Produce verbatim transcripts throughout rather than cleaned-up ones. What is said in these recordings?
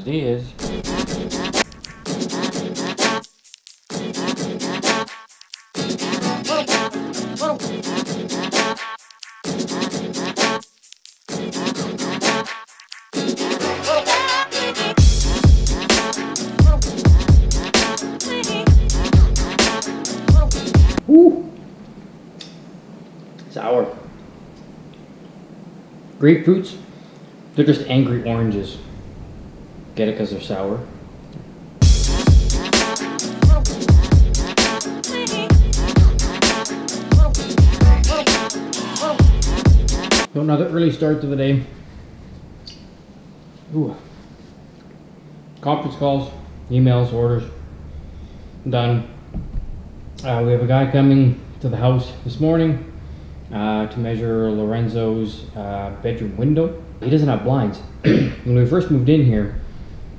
buenos días. Woo! Sour. Grapefruits, they're just angry oranges. Get it because they're sour. So another early start to the day. Ooh. Conference calls, emails, orders. Done. Uh, we have a guy coming to the house this morning uh, to measure Lorenzo's uh, bedroom window. He doesn't have blinds. When we first moved in here,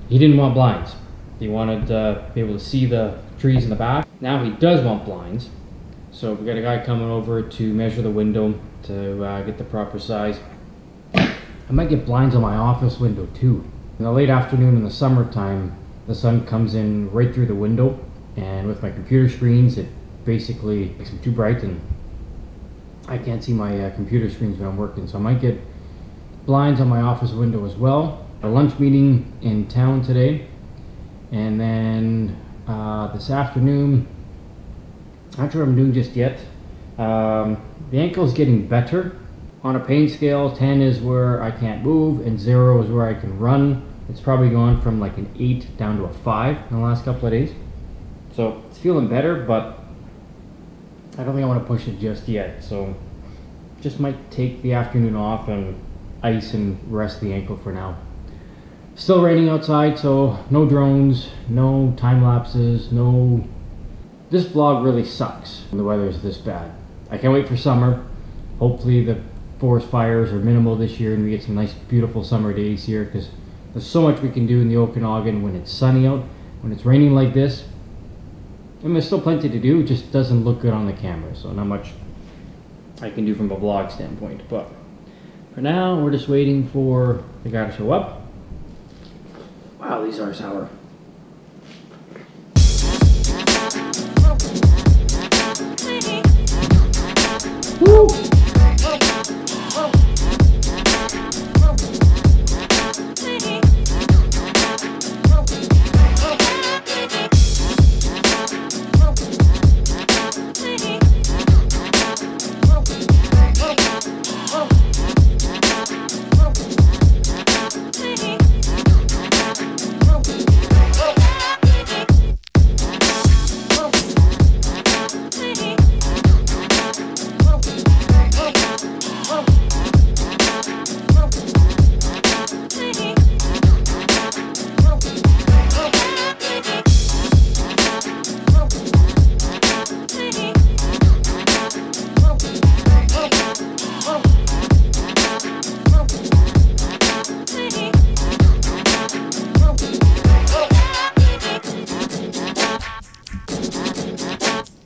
he didn't want blinds. He wanted to uh, be able to see the trees in the back. Now he does want blinds. So we got a guy coming over to measure the window to uh, get the proper size. I might get blinds on my office window too. In the late afternoon in the summertime, the sun comes in right through the window, and with my computer screens, it basically makes them too bright and I can't see my uh, computer screens when I'm working. So I might get blinds on my office window as well. A lunch meeting in town today, and then uh, this afternoon, not sure what I'm doing just yet. Um, the ankle is getting better. On a pain scale, ten is where I can't move and zero is where I can run. It's probably gone from like an eight down to a five in the last couple of days. So it's feeling better, but I don't think I want to push it just yet. So just might take the afternoon off and ice and rest the ankle for now. Still raining outside, so no drones, no time lapses, no... This vlog really sucks when the weather is this bad. I can't wait for summer. Hopefully the forest fires are minimal this year and we get some nice beautiful summer days here, because there's so much we can do in the Okanagan when it's sunny out. When it's raining like this, I mean, there's still plenty to do, it just doesn't look good on the camera, so not much I can do from a vlog standpoint. But for now, we're just waiting for the guy to show up. Wow, these are sour. Woo!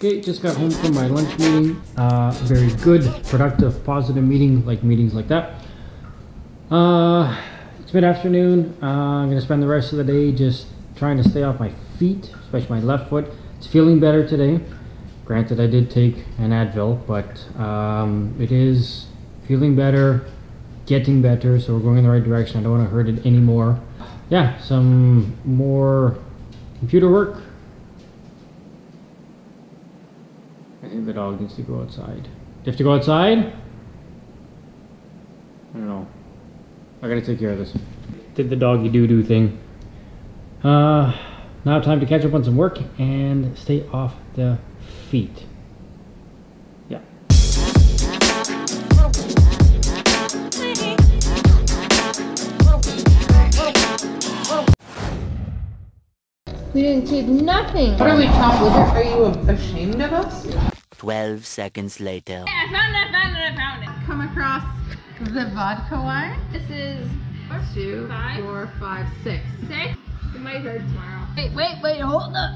Okay, just got home from my lunch meeting. Uh, very good, productive, positive meeting, like meetings like that. Uh, it's mid-afternoon. Uh, I'm going to spend the rest of the day just trying to stay off my feet, especially my left foot. It's feeling better today. Granted, I did take an Advil, but um, it is feeling better, getting better, so we're going in the right direction. I don't want to hurt it anymore. Yeah, some more computer work. I think the dog needs to go outside. Do you have to go outside? I don't know. I gotta take care of this. Did the doggy doo-doo thing. Uh, now time to catch up on some work and stay off the feet. Yeah. We didn't keep nothing. What are we top losers? Are you ashamed of us? twelve seconds later. Yeah, I found it, I found it, I found it. Come across the vodka wine. This is four, two, five, four, five, six. Six? It might hurt tomorrow. Wait, wait, wait, hold up.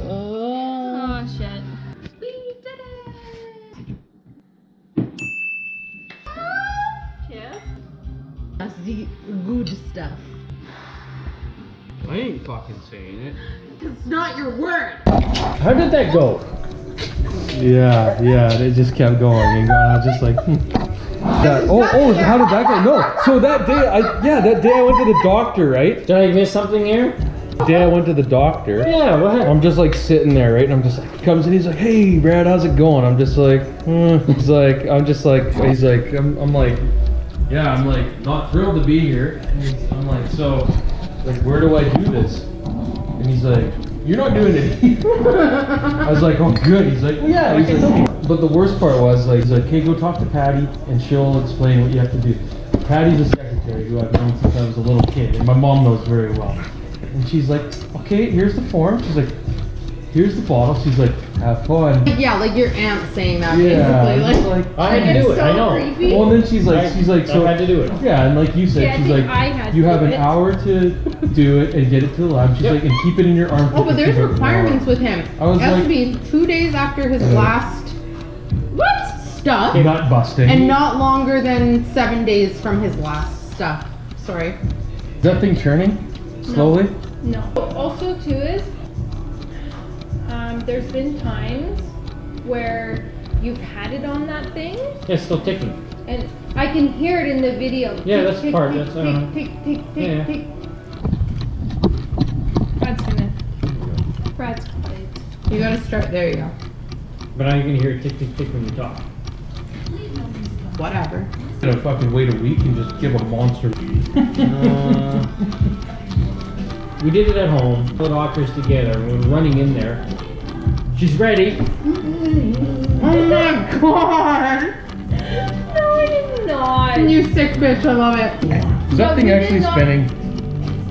Oh, oh shit. We did it. Cheers. That's the good stuff. ain't fucking saying it. It's not your word. How did that go? Yeah, yeah, they just kept going and going. I was just like, hmm. that, oh, oh, how did that go? No, so that day, I yeah, that day I went to the doctor, right? Did I miss something here? The day I went to the doctor. Yeah, what happened? I'm just like sitting there, right? And I'm just like, he comes in, he's like, hey, Brad, how's it going? I'm just like, hmm. He's like, I'm just like, he's like, I'm, I'm like, yeah, I'm like, not thrilled to be here. And I'm like, so, like, where do I do this? And he's like, you're not doing it. I was like, oh, good. He's like, well, yeah. He's like, oh. But the worst part was, like, he's like, hey, go talk to Patty, and she'll explain what you have to do. Patty's a secretary who I've known since I was a little kid, and my mom knows very well. And she's like, okay, here's the form. She's like, here's the bottle. She's like, have fun. Yeah, like your aunt saying that, yeah, basically. Like, like, I had to do it. So I know. Creepy. Well, and then she's like, I, she's like, so I had to do it. Yeah, and like you said, yeah, she's like, you have an it. hour to do it and get it to the lab. She's yep. like, and keep it in your arm. Oh, but there's requirements with him. I was it has like, to be two days after his uh, last what stuff. Not busting. And not longer than seven days from his last stuff. Sorry. Is that thing churning slowly? No. no. Also, too is. Um, there's been times where you've had it on that thing. Yeah, it's still ticking. And I can hear it in the video. Yeah, tick, that's tick, part. Tick, that's uh, tick, tick, tick, tick, yeah. tick. Brad's gonna. Brad's played. You gotta start. There you go. But now you can hear it tick, tick, tick when you talk. Whatever. I'm gonna fucking wait a week and just give a monster. uh, We did it at home, put lockers together, we were running in there. She's ready. Oh my god! No, I did not. You sick bitch, I love it. Is that no, thing actually not... spinning?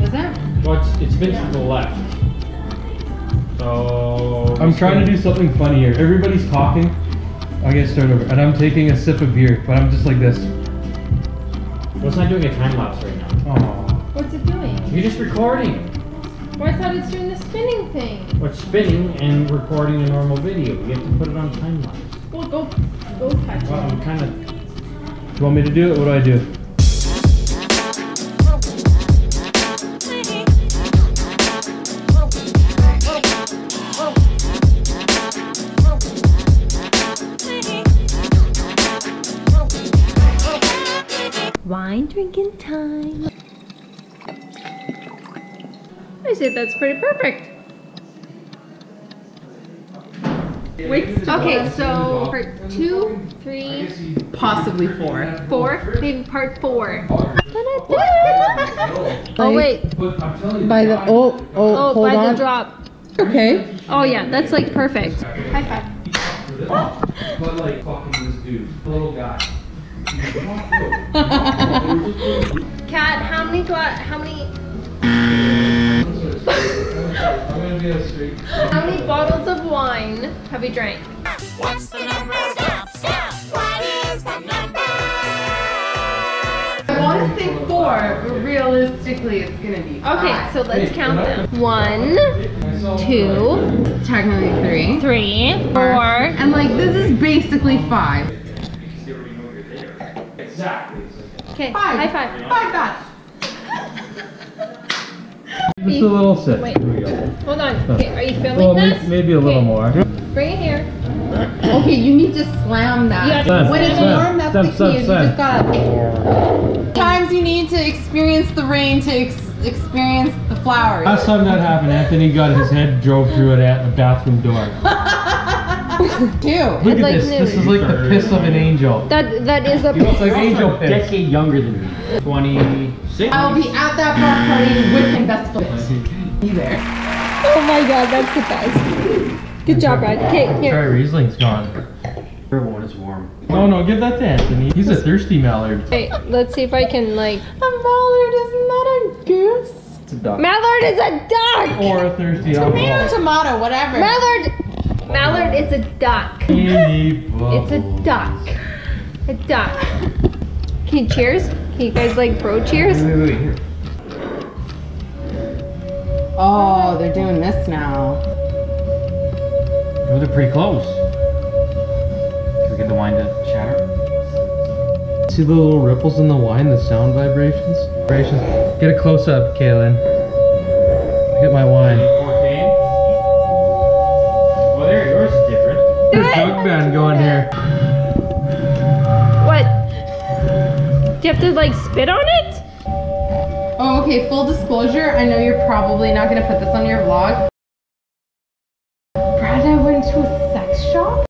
Is it? Well, it's, it's spins yeah. to the left. So... I'm trying spinning. to do something funny here. Everybody's talking. I get started over. And I'm taking a sip of beer, but I'm just like this. Well, it's not doing a time lapse right now. Aww. What's it doing? You're just recording. Well, I thought it's doing the spinning thing. What's spinning and recording a normal video? You have to put it on time lapse. Well, go, go touch well, it. I'm kind of. Do you want me to do it? What do I do? Wine drinking time. I said that's pretty perfect. Okay, so part two, three, possibly four. Four, maybe part four. Oh wait. By the oh oh oh hold by on. the drop. Okay. Oh yeah, that's like perfect. High five. But like fucking this dude, little guy. Cat, how many got? How many? How many bottles of wine have you drank? What's the number? Stop, stop. What is the number? I want to say four, but realistically it's going to be five. Okay, so let's count them. One, two, technically three, three, four, and like this is basically five. Exactly. Okay, high five. Five dots. Just a little sip. Wait. Here we go. Hold on. Okay, are you filming well, this? Maybe a okay. little more. Bring it here. Okay, you need to slam that. Slam, when it's warm, that's slam, the key. Slam, you slam. just gotta... Times you need to experience the rain to ex experience the flowers. Last time that happened, Anthony got his head drove through it at the bathroom door. Dude, look at like this. New. This is like the piss of an angel. That that is a. He looks like angel piss. Decade younger than me. twenty-six. I'll be at that block party with him. That's the Be there. Oh my god, that's the best. Good job, Brad. Okay, here. Sorry, Riesling's gone. Everyone is warm. No, no, give that to Anthony. He's a thirsty mallard. Wait, let's see if I can like. A mallard isn't that a goose? It's a duck. Mallard is a duck. Or a thirsty. Tomato, tomato, whatever. Mallard. Mallard is a duck. It's a duck. A duck. Okay, cheers. Can you guys like bro cheers? Wait, wait, wait. Oh, they're doing this now. Oh, they're pretty close. Can we get the wine to shatter? See the little ripples in the wine, the sound vibrations? Vibrations. Get a close up, Kaylin. Get my wine. fourteen. Well, there, yours is different. There's a jug band going here. What? Do you have to like spit on it? Oh, okay. Full disclosure, I know you're probably not going to put this on your vlog. Brad and I went to a sex shop.